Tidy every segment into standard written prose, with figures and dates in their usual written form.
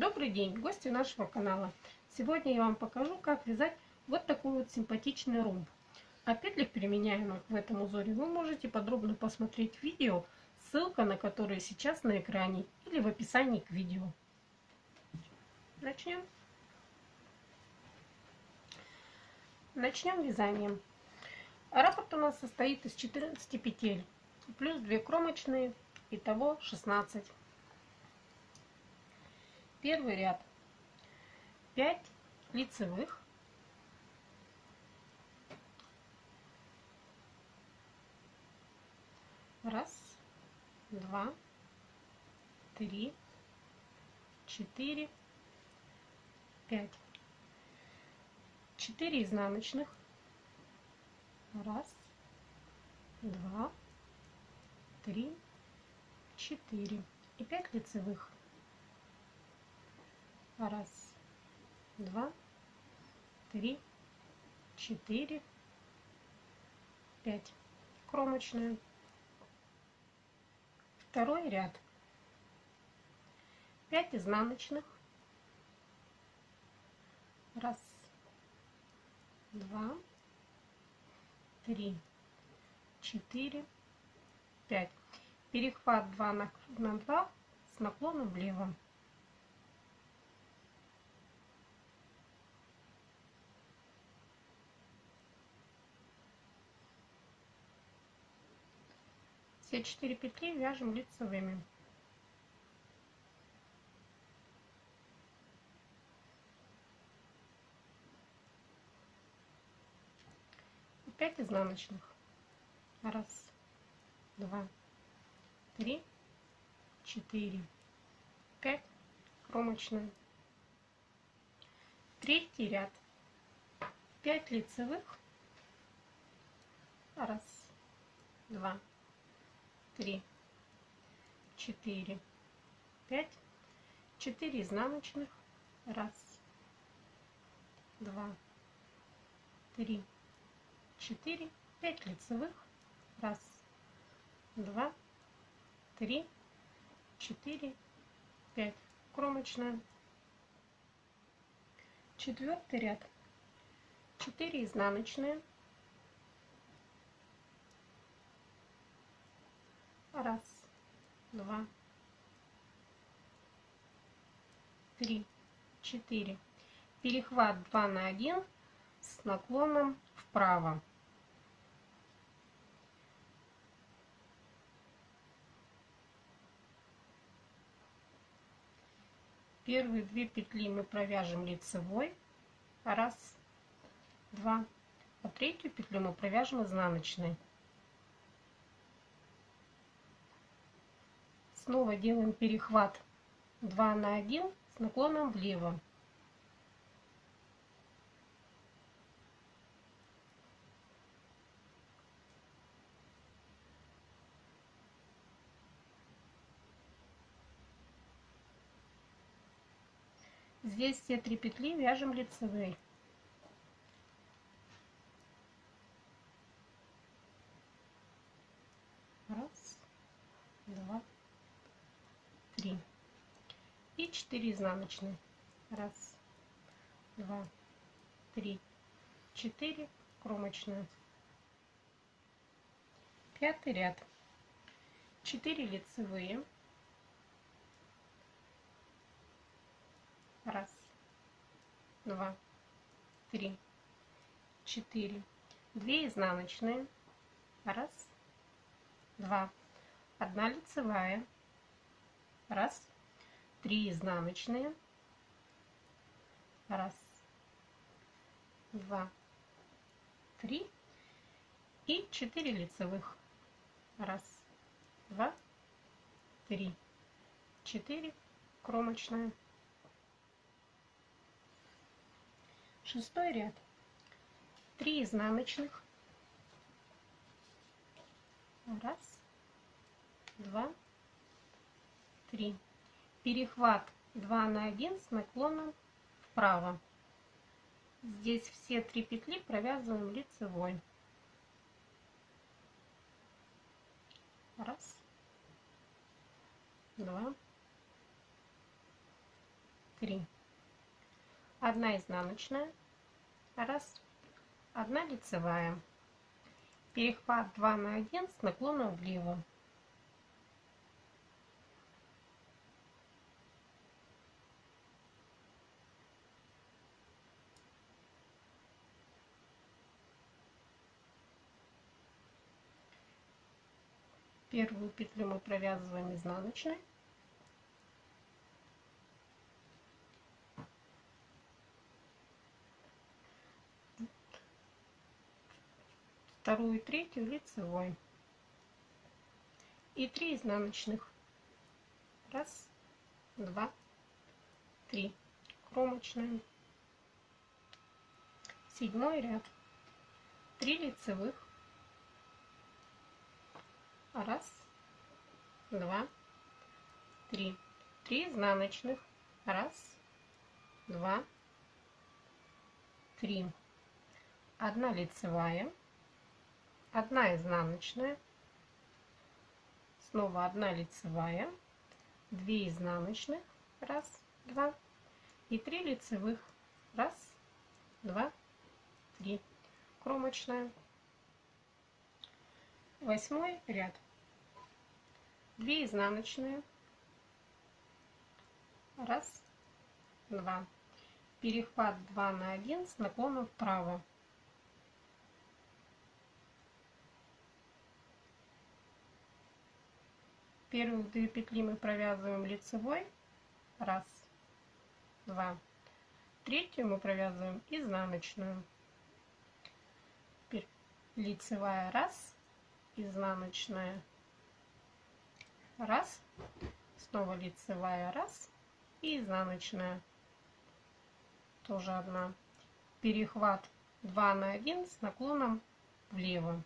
Добрый день, гости нашего канала. Сегодня я вам покажу, как вязать вот такой вот симпатичный ромб. О петлях, применяемых в этом узоре, вы можете подробно посмотреть видео, ссылка на которое сейчас на экране или в описании к видео. Начнем. Начнем вязанием. Раппорт у нас состоит из 14 петель, плюс 2 кромочные, итого 16. Первый ряд 5 лицевых, 1, 2, 3, 4, 5, 4 изнаночных, 1, 2, 3, 4 и 5 лицевых. 1, 2, 3, 4, 5 кромочную. Второй ряд 5 изнаночных, 1, 2, 3, 4, 5 перехват 2 на 2 с наклоном влево. Все 4 петли вяжем лицевыми. И 5 изнаночных. 1, 2, 3, 4, 5 кромочная. Третий ряд 5 лицевых. 1, 2, 3, 4, 5, 4 изнаночных, 1, 2, 3, 4, 5 лицевых, 1, 2, 3, 4, 5 кромочная. Четвертый ряд 4 изнаночные. 1, 2, 3, 4 перехват 2 на 1 с наклоном вправо. Первые 2 петли мы провяжем лицевой, 1, 2, а третью петлю мы провяжем изнаночной. Снова делаем перехват 2 на 1 с наклоном влево. Здесь все 3 петли вяжем лицевые. И 4 изнаночные. 1, 2, 3, 4 кромочная. Пятый ряд 4 лицевые, 1, 2, 3, 4 2 изнаночные, 1, 2 1 лицевая, 1, 3 изнаночные, 1, 2, 3 и 4 лицевых, 1, 2, 3, 4 кромочная. Шестой ряд 3 изнаночных, 1, 2, 3 перехват 2 на 1 с наклоном вправо. Здесь все 3 петли провязываем лицевой. 1, 2, 3. 1 изнаночная, 1, 1 лицевая, перехват 2 на 1 с наклоном влево, первую петлю мы провязываем изнаночной, вторую и третью лицевой и 3 изнаночных, 1, 2, 3, кромочная, 7 ряд, 3 лицевых, 1, 2, 3, 3 изнаночных, 1, 2, 3, 1 лицевая, 1 изнаночная, снова 1 лицевая, 2 изнаночных, 1, 2 и 3 лицевых, 1, 2, 3, кромочная, 8 ряд, 2 изнаночные, 1, 2, перехват 2 на 1 с наклоном вправо, первые 2 петли мы провязываем лицевой, 1, 2, третью мы провязываем изнаночную, лицевая 1, изнаночная 1, снова лицевая 1 и изнаночная тоже 1, перехват 2 на 1 с наклоном влево,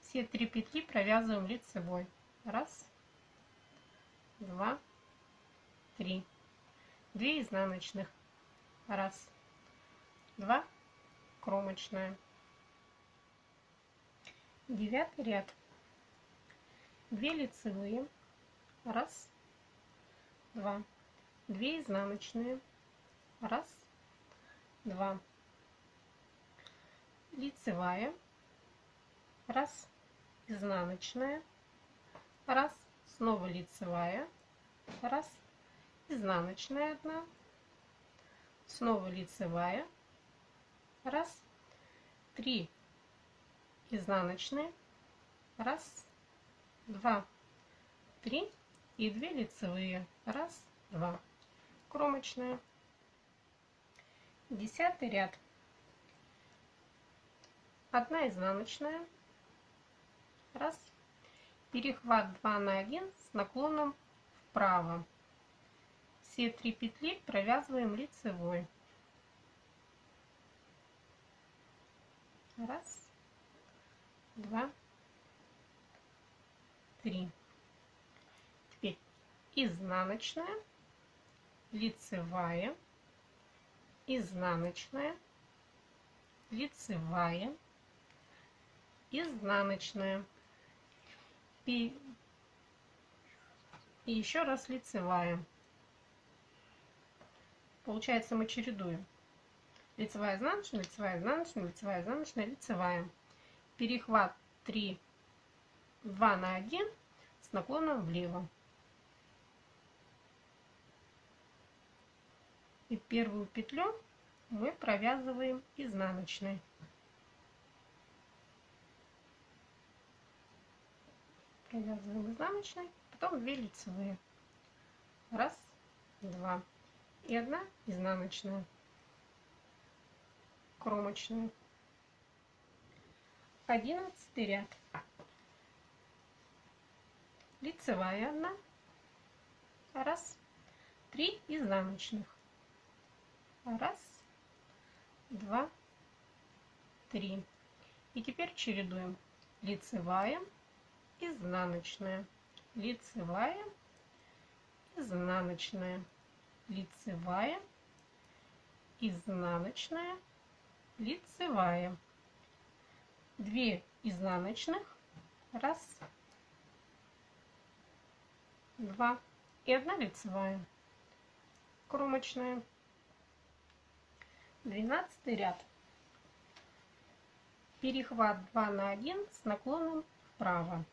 все 3 петли провязываем лицевой, 1, 2, 3, 2 изнаночных, 1, 2, кромочная, 9 ряд, 2 лицевые, 1, 2, 2 изнаночные, 1, 2, лицевая, 1, изнаночная, 1, снова лицевая, 1, изнаночная 1, снова лицевая, 1, 3 изнаночные, 1, 2, 3 и 2 лицевые, 1, 2, кромочная, 10 ряд, 1 изнаночная, 1, перехват 2 на 1 с наклоном вправо, все 3 петли провязываем лицевой, 1, 2, 3, теперь изнаночная, лицевая, изнаночная, лицевая, изнаночная и еще раз лицевая, получается мы чередуем: лицевая, изнаночная, лицевая, изнаночная, лицевая, изнаночная, лицевая, перехват 2 на 1 с наклоном влево, и первую петлю мы провязываем изнаночной, потом 2 лицевые, 1, 2 и 1 изнаночная, кромочная, 11 ряд, лицевая 1, 3 изнаночных, 1, 2, 3 и теперь чередуем: лицевая, изнаночная, лицевая, изнаночная, лицевая, изнаночная, лицевая, 2 изнаночных, 1, 2 и 1 лицевая кромочная. 12 ряд. Перехват 2 на 1 с наклоном вправо.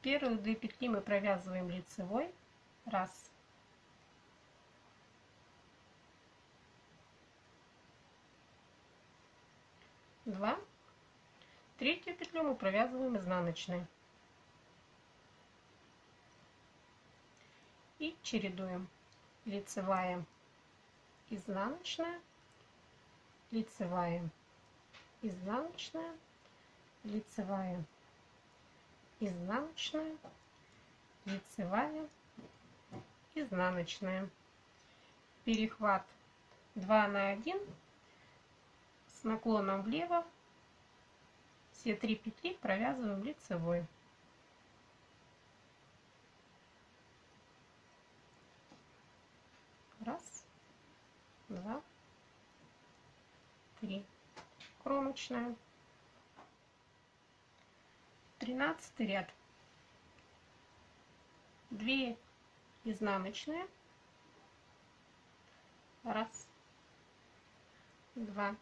Первые 2 петли мы провязываем лицевой. 1. Два. Третью петлю мы провязываем изнаночной. И чередуем. Лицевая, изнаночная, лицевая, изнаночная, лицевая, изнаночная, лицевая, изнаночная. Перехват 2 на 1 с наклоном влево. Все 3 петли провязываем лицевой. Раз, два, три. Кромочная. 13 ряд. 2 изнаночные. 1, 2.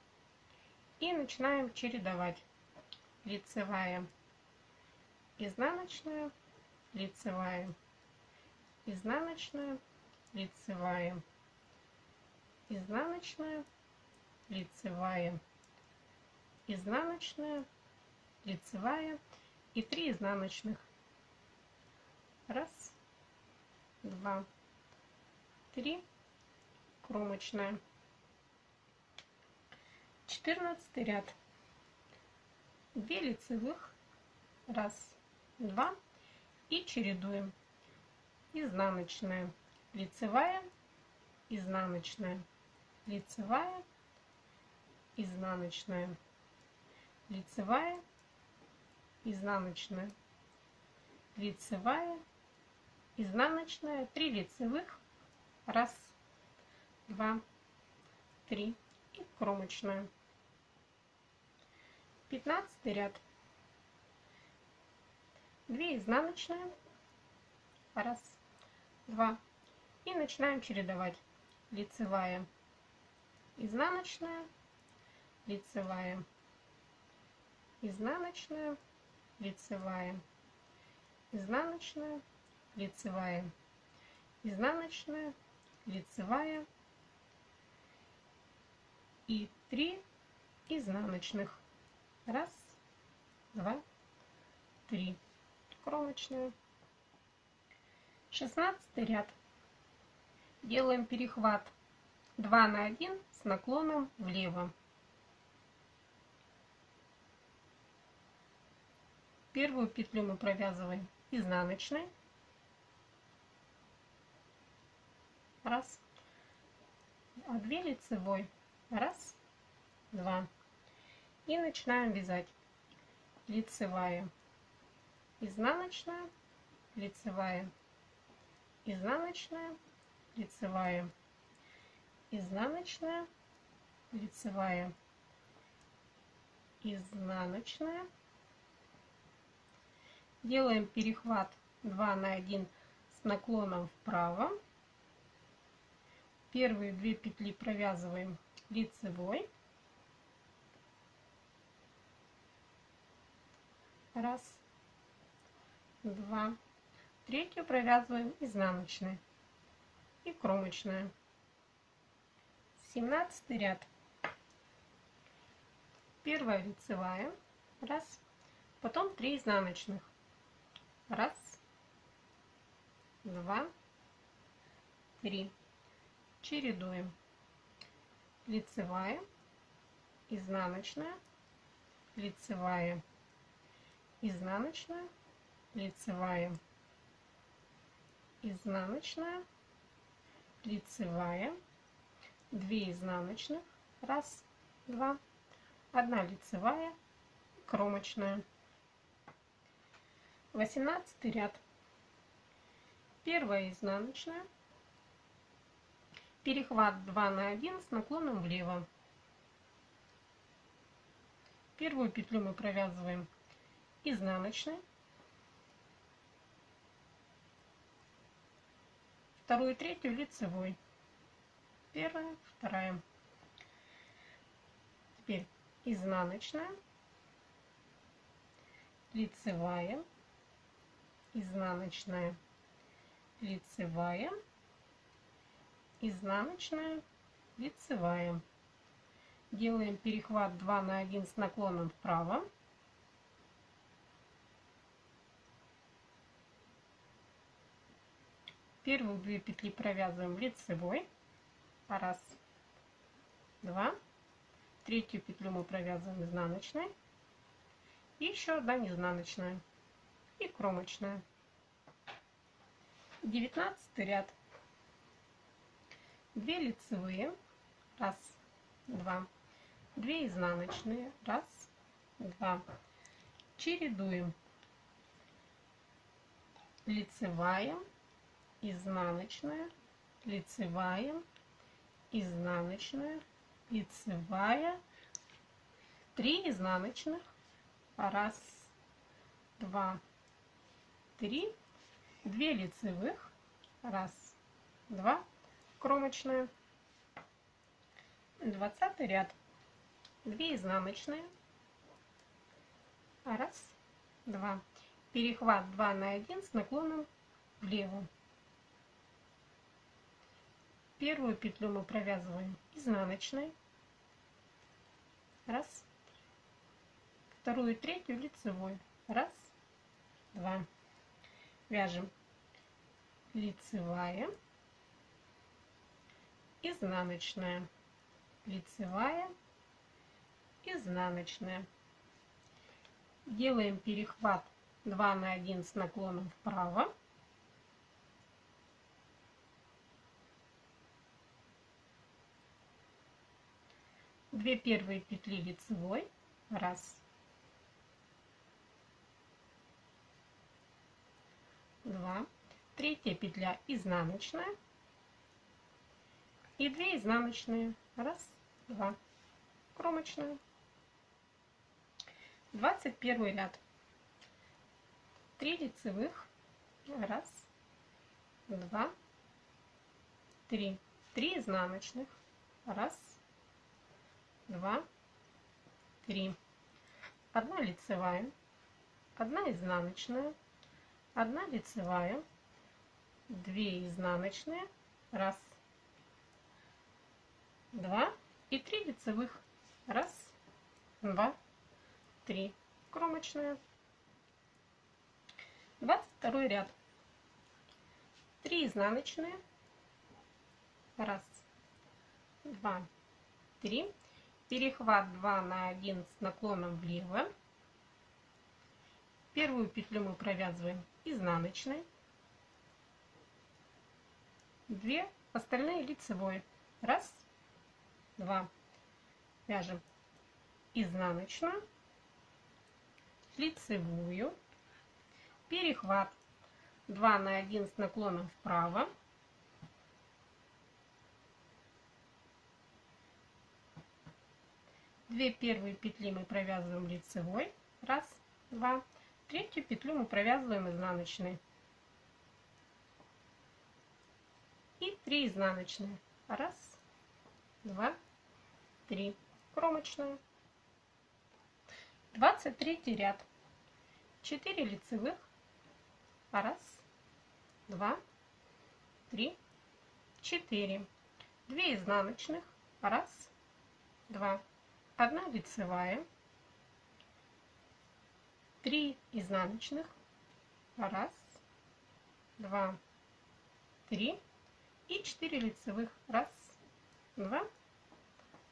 И начинаем чередовать. Лицевая, изнаночная, лицевая, изнаночная, лицевая, изнаночная, лицевая, изнаночная, лицевая и 3 изнаночных. 1, 2, 3, кромочная. 14 ряд. 2 лицевых, 1, 2 и чередуем. Изнаночная, лицевая, изнаночная, лицевая, изнаночная, лицевая, изнаночная, лицевая, изнаночная, 3 лицевых, 1, 2, 3 и кромочная. 15 ряд. 2 изнаночные, 1, 2 и начинаем чередовать. Лицевая, изнаночная, лицевая, изнаночная, лицевая, изнаночная, лицевая, изнаночная, лицевая и 3 изнаночных. 1, 2, 3. Кромочная. 16 ряд. Делаем перехват 2 на 1 с наклоном влево. Первую петлю мы провязываем изнаночной. 1, а 2 лицевой. 1, 2. И начинаем вязать. Лицевая, изнаночная, лицевая, изнаночная, лицевая, изнаночная, лицевая, изнаночная. Делаем перехват 2 на 1 с наклоном вправо. Первые 2 петли провязываем лицевой. 1, 2, 3 провязываем изнаночной и кромочную. 17 ряд. 1 лицевая, 1, потом 3 изнаночных. 1, 2, 3. Чередуем. Лицевая, изнаночная, лицевая, изнаночная, лицевая, изнаночная, лицевая, 2 изнаночных, 1, 2, 1 лицевая, кромочная. 18 ряд. 1 изнаночная, перехват 2 на 1 с наклоном влево. Первую петлю мы провязываем изнаночной, вторую и третью лицевой, первая, вторая. Теперь изнаночная, лицевая, изнаночная, лицевая, изнаночная, лицевая. Делаем перехват 2 на 1 с наклоном вправо. Первые 2 петли провязываем лицевой. 1, 2. Третью петлю мы провязываем изнаночной. И еще одна изнаночная и кромочная. 19-й ряд. 2 лицевые. 1, 2. 2 изнаночные. 1, 2. Чередуем. Лицевая, изнаночная, лицевая, изнаночная, лицевая. 3 изнаночных. 1, 2, 3. 2 лицевых. 1, 2. Кромочная. 20-й ряд. 2 изнаночные. 1, 2. Перехват 2 на 1 с наклоном влево. Первую петлю мы провязываем изнаночной. 1. Вторую и третью лицевой. 1, 2. Вяжем лицевая, изнаночная, лицевая, изнаночная. Делаем перехват 2 на 1 с наклоном вправо. Две первые петли лицевой. 1, 2. Третья петля изнаночная. И 2 изнаночные. 1, 2. Кромочная. 21-й ряд. 3 лицевых. 1, 2, 3. 3 изнаночных. 1, 2, 3. 1 лицевая, 1 изнаночная, 1 лицевая, 2 изнаночные, 1, 2 и 3 лицевых. 1, 2, 3. Кромочная. 22-й ряд. 3 изнаночные. 1, 2, 3. Перехват 2 на 1 с наклоном влево. Первую петлю мы провязываем изнаночной. 2 остальные лицевой. 1, 2. Вяжем изнаночную, лицевую, перехват 2 на 1 с наклоном вправо. 2 первые петли мы провязываем лицевой. 1, 2. Третью петлю мы провязываем изнаночной. И 3 изнаночные. 1, 2, 3. Кромочная. 23-й ряд. 4 лицевых. 1, 2, 3, 4. 2 изнаночных. 1, 2. 1 лицевая, 3 изнаночных, 1, 2, 3 и 4 лицевых. 1, 2,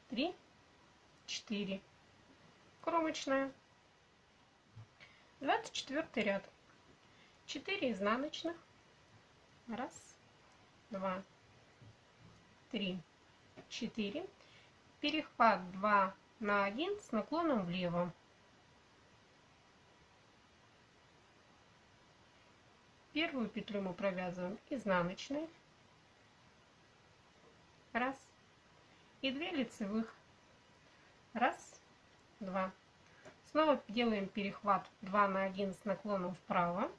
3, 4. Кромочная. 24-й ряд. 4 изнаночных. 1, 2, 3, 4. Перехват 2 на 1 с наклоном влево. Первую петлю мы провязываем изнаночной. 1 и 2 лицевых. 1, 2. Снова делаем перехват 2 на 1 с наклоном вправо.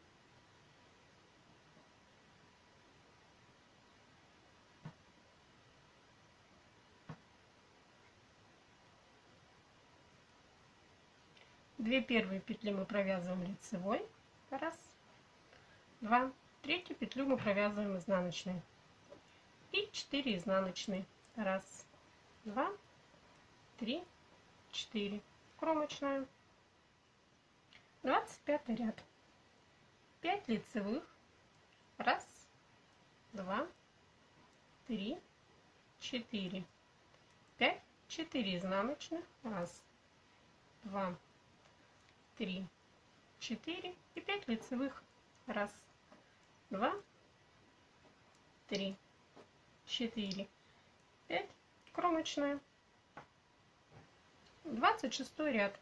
Две первые петли мы провязываем лицевой. Раз, два. Третью петлю мы провязываем изнаночной. И 4 изнаночные. Раз, два, три, 4. Кромочная. 25 ряд. 5 лицевых. Раз, два, три, 4. 5, 4 изнаночных. Раз, два, три, 4 и 5 лицевых. Раз, два, три, 4, 5, кромочная. 26 ряд.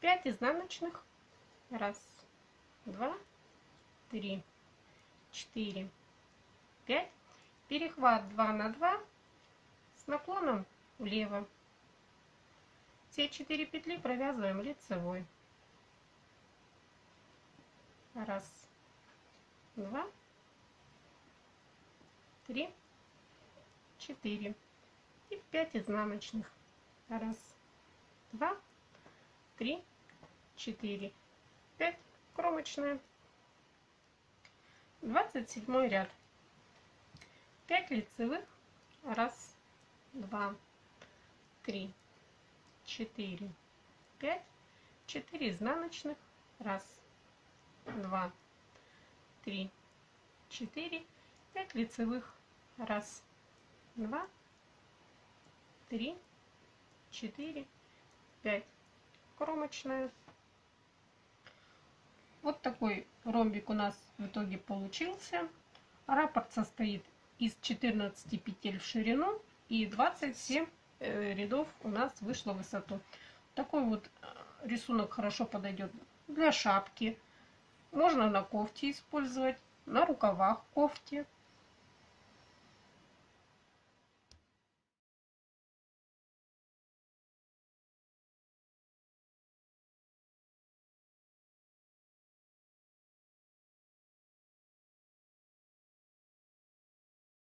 5 изнаночных. 1, 2, 3, 4, 5. Перехват 2 на 2 с наклоном влево. Все 4 петли провязываем лицевой. Раз, два, три, 4 и 5 изнаночных. Раз, два, три, 4, 5. Кромочная. 27 ряд. 5 лицевых. 1, 2, 3, 4, 5, 4 изнаночных. 1, 2, 3, 4, 5 лицевых. 1, 2, 3, 4, 5. Кромочная. Вот такой ромбик у нас в итоге получился. Раппорт состоит из 14 петель в ширину и 27 рядов у нас вышло в высоту. Такой вот рисунок хорошо подойдет для шапки. Можно на кофте использовать, на рукавах кофте.